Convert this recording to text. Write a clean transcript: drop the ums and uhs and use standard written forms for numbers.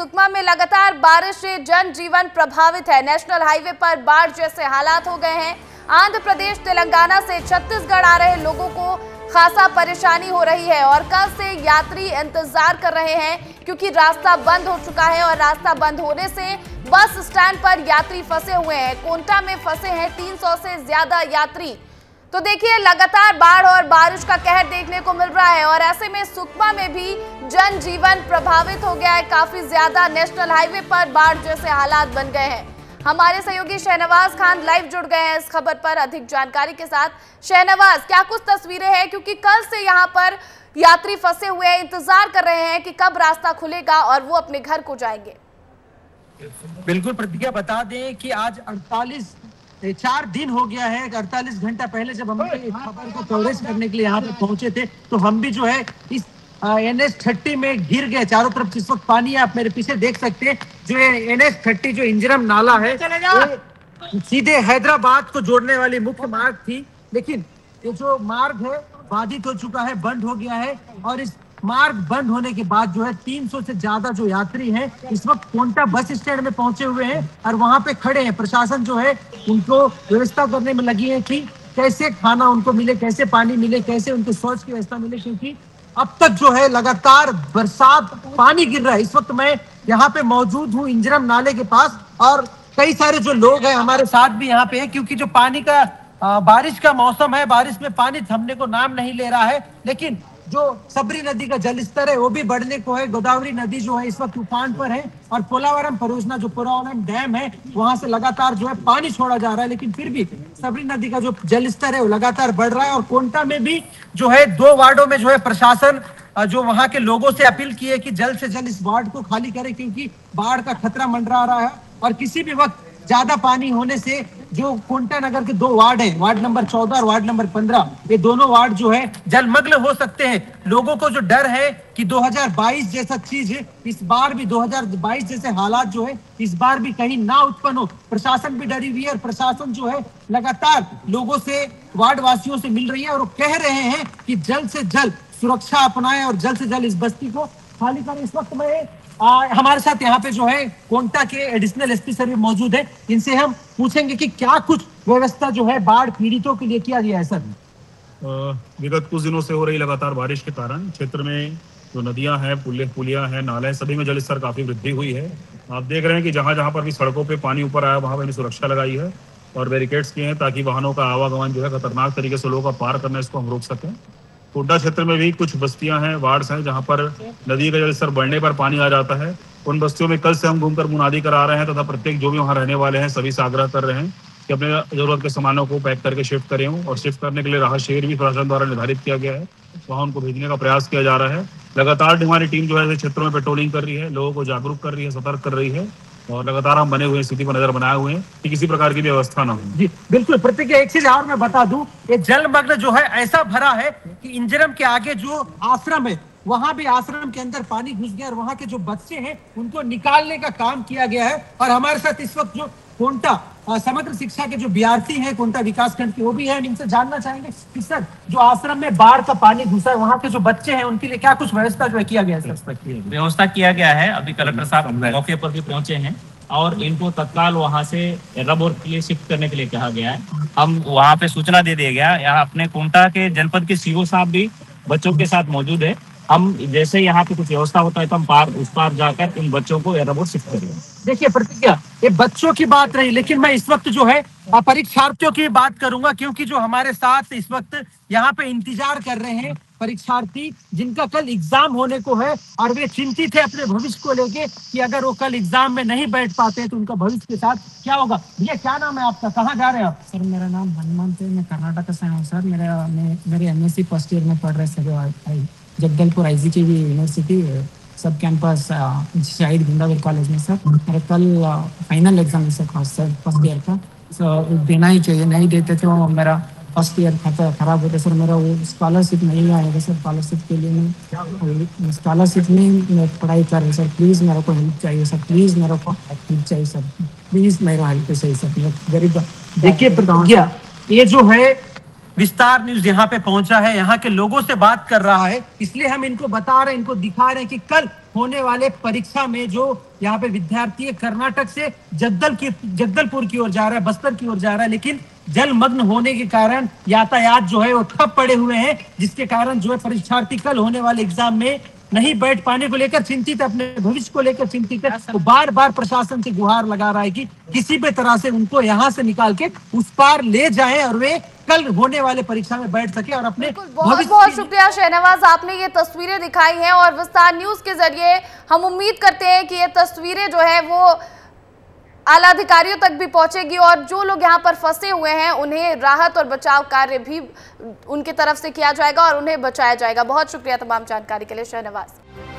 सुकमा में लगातार बारिश से जनजीवन प्रभावित है। नेशनल हाईवे पर बाढ़ जैसे हालात हो गए हैं। आंध्र प्रदेश, तेलंगाना से छत्तीसगढ़ आ रहे लोगों को खासा परेशानी हो रही है और कल से यात्री इंतजार कर रहे हैं क्योंकि रास्ता बंद हो चुका है और रास्ता बंद होने से बस स्टैंड पर यात्री फंसे हुए हैं। कोंटा में फंसे हैं 300 से ज्यादा यात्री। तो देखिए, लगातार बाढ़ और बारिश का कहर देखने को मिल रहा है और ऐसे में सुकमा में भी जनजीवन प्रभावित हो गया है। काफी ज्यादा नेशनल हाईवे पर बाढ़ जैसे हालात बन गए हैं। हमारे सहयोगी शहनवाज खान लाइव जुड़ गए हैं इस खबर पर अधिक जानकारी के साथ। शहनवाज, क्या कुछ तस्वीरें हैं, क्योंकि कल से यहाँ पर यात्री फंसे हुए हैं, इंतजार कर रहे हैं कि कब रास्ता खुलेगा और वो अपने घर को जाएंगे। बिल्कुल प्रतिज्ञा, बता दें कि आज 4 दिन हो गया है। 48 घंटा पहले जब हम इस खबर को कवरेज करने के लिए यहाँ पे पहुंचे थे तो हम भी जो है इस NH-30 में गिर गए। चारों तरफ जिस वक्त पानी है, आप मेरे पीछे देख सकते हैं। जो NH-30 जो इंजरम नाला है, सीधे हैदराबाद को जोड़ने वाली मुख्य मार्ग थी, लेकिन ये जो मार्ग है बाधित हो चुका है, बंद हो गया है। और इस मार्ग बंद होने के बाद जो है 300 से ज्यादा जो यात्री हैं इस वक्त कोंटा बस स्टैंड में पहुंचे हुए हैं और वहां पे खड़े हैं। प्रशासन जो है उनको व्यवस्था करने में लगी है कि कैसे खाना उनको मिले, कैसे पानी मिले, कैसे उनको शौच की व्यवस्था मिले, क्योंकि अब तक जो है लगातार बरसात पानी गिर रहा है। इस वक्त मैं यहाँ पे मौजूद हूँ इंजरम नाले के पास और कई सारे जो लोग हैं हमारे साथ भी यहाँ पे है, क्योंकि जो पानी का बारिश का मौसम है, बारिश में पानी थमने को नाम नहीं ले रहा है। लेकिन जो सबरी नदी का जलस्तर है वो भी बढ़ने को है। गोदावरी नदी जो है इस वक्त उफान पर है और पोलावरम परियोजना जो पोलावरम डैम है वहां से लगातार जो है पानी छोड़ा जा रहा है, लेकिन फिर भी सबरी नदी का जो जलस्तर है वो लगातार बढ़ रहा है। और कोंटा में भी जो है 2 वार्डों में जो है प्रशासन जो वहां के लोगों से अपील की है कि जल्द से जल्द इस वार्ड को खाली करे, क्योंकि बाढ़ का खतरा मंडरा रहा है और किसी भी वक्त ज्यादा पानी होने से जो कोंटा नगर के 2 वार्ड हैं, वार्ड नंबर 14 और वार्ड नंबर 15, ये दोनों वार्ड जो है जलमग्न हो सकते हैं। लोगों को जो डर है कि 2022 जैसा चीज है इस बार भी, 2022 जैसे हालात जो है इस बार भी कहीं ना उत्पन्न हो, प्रशासन भी डरी हुई है। और प्रशासन जो है लगातार लोगों से, वार्ड वासियों से मिल रही है और वो कह रहे हैं कि जल्द से जल्द सुरक्षा अपनाएं और जल्द से जल्द इस बस्ती को खाली करें। इस वक्त में हमारे साथ यहाँ पे जो है कोंटा के एडिशनल एसपी सर भी मौजूद है, इनसे हम पूछेंगे कि क्या कुछ व्यवस्था जो है बाढ़ पीड़ितों के लिए किया गया है। सर, विगत कुछ दिनों से हो रही लगातार बारिश के कारण क्षेत्र में जो नदियां हैं, पुलिया है, नाले, सभी में जलस्तर काफी वृद्धि हुई है। आप देख रहे हैं कि जहाँ जहाँ पर भी सड़कों पर पानी ऊपर आया वहाँ पर सुरक्षा लगाई है और बैरिकेड्स किए हैं ताकि वाहनों का आवागमन जो है खतरनाक तरीके से लोगों का पार करना इसको हम रोक सकें। कोंटा क्षेत्र में भी कुछ बस्तियां हैं, वार्ड्स हैं जहां पर नदी का जलस्तर बढ़ने पर पानी आ जाता है। उन बस्तियों में कल से हम घूमकर मुनादी करा रहे हैं तथा प्रत्येक जो भी वहां रहने वाले हैं सभी से आग्रह कर रहे हैं कि अपने जरूरत के सामानों को पैक करके शिफ्ट करें और शिफ्ट करने के लिए राहत शिविर भी प्रशासन द्वारा निर्धारित किया गया है, वहां उनको भेजने का प्रयास किया जा रहा है। लगातार हमारी टीम जो है क्षेत्रों में पेट्रोलिंग कर रही है, लोगों को जागरूक कर रही है, सतर्क कर रही है और लगातार हम बने हुए स्थिति पर नजर बनाए हुए हैं कि किसी प्रकार की व्यवस्था ना हो। जी बिल्कुल प्रत्येक, एक चीज और मैं बता दूं, ये जलमग्न जो है ऐसा भरा है कि इंजरम के आगे जो आश्रम है वहां भी आश्रम के अंदर पानी घुस गया और वहां के जो बच्चे हैं उनको निकालने का काम किया गया है। और हमारे साथ इस वक्त जो कोंटा समग्र शिक्षा के जो बीआरसी है कोंटा विकासखंड के, वो भी है, इनसे जानना चाहेंगे कि सर जो आश्रम में बाढ़ का पानी घुसा है वहाँ के जो बच्चे हैं उनके लिए क्या कुछ व्यवस्था जो है किया गया है। सर, व्यवस्था किया गया है, अभी कलेक्टर साहब मौके पर भी पहुंचे हैं और इनको तत्काल वहाँ से रबोर के लिए शिफ्ट करने के लिए कहा गया है। हम वहाँ पे सूचना दे दिया गया। यहाँ अपने कोंटा के जनपद के सीओ साहब भी बच्चों के साथ मौजूद है। हम जैसे यहाँ पे कुछ व्यवस्था होता है तो हम उस पार जाकर इन बच्चों को एयरबोट शिफ्ट करेंगे। देखिए प्रतिज्ञा, ये बच्चों की बात रही, लेकिन मैं इस वक्त जो है परीक्षार्थियों की बात करूंगा, क्योंकि जो हमारे साथ इस वक्त यहाँ पे इंतजार कर रहे हैं परीक्षार्थी जिनका कल एग्जाम होने को है और वे चिंतित है अपने भविष्य को लेके कि अगर वो कल एग्जाम में नहीं बैठ पाते तो उनका भविष्य के साथ क्या होगा। भैया क्या नाम है आपका, कहाँ जा रहे हैं आप? सर मेरा नाम हनुमंत है, मैं कर्नाटक से हूँ। सर मेरे MSc फर्स्ट ईयर में पढ़ रहे सर, जगदलपुर IGKV यूनिवर्सिटी सब कैंपस शाहिद गोदावरी कॉलेज में। सर मेरा कल फाइनल एग्जाम है सर फर्स्ट ईयर का, सो देना ही चाहिए, नहीं देते थे वो मेरा फर्स्ट ईयर खराब होता। सर मेरा वो स्कॉलरशिप नहीं आएगा सर, स्कॉलरशिप के लिए मैं स्कॉलरशिप में पढ़ाई कर रही। सर प्लीज़ मेरे को हेल्प चाहिए सर, प्लीज़ मेरे को हेल्प चाहिए सर, प्लीज़ मेरा हेल्प चाहिए सर, गरीब। देखिए ये जो है विस्तार न्यूज यहाँ पे पहुंचा है, यहाँ के लोगों से बात कर रहा है, इसलिए हम इनको बता रहे हैं, इनको दिखा रहे हैं कि कल होने वाले परीक्षा में जो यहाँ पे विद्यार्थी कर्नाटक से जगदलपुर की ओर जा रहा है, बस्तर की ओर जा रहा है, लेकिन जलमग्न होने के कारण यातायात जो है वो ठप पड़े हुए हैं, जिसके कारण जो है परीक्षार्थी कल होने वाले एग्जाम में नहीं बैठ पाने को लेकर चिंतित है, अपने भविष्य को लेकर चिंतित है। तो बार बार प्रशासन से गुहार लगा रहा है कि किसी भी तरह से उनको यहाँ से निकाल के उस पार ले जाएं और वे कल होने वाले परीक्षा में बैठ सके और अपने बहुत शुक्रिया शहनवाज, आपने ये तस्वीरें दिखाई हैं और विस्तार न्यूज के जरिए हम उम्मीद करते हैं कि ये तस्वीरें जो है वो आला अधिकारियों तक भी पहुंचेगी और जो लोग यहाँ पर फंसे हुए हैं उन्हें राहत और बचाव कार्य भी उनकी तरफ से किया जाएगा और उन्हें बचाया जाएगा। बहुत शुक्रिया तमाम जानकारी के लिए शहनवाज।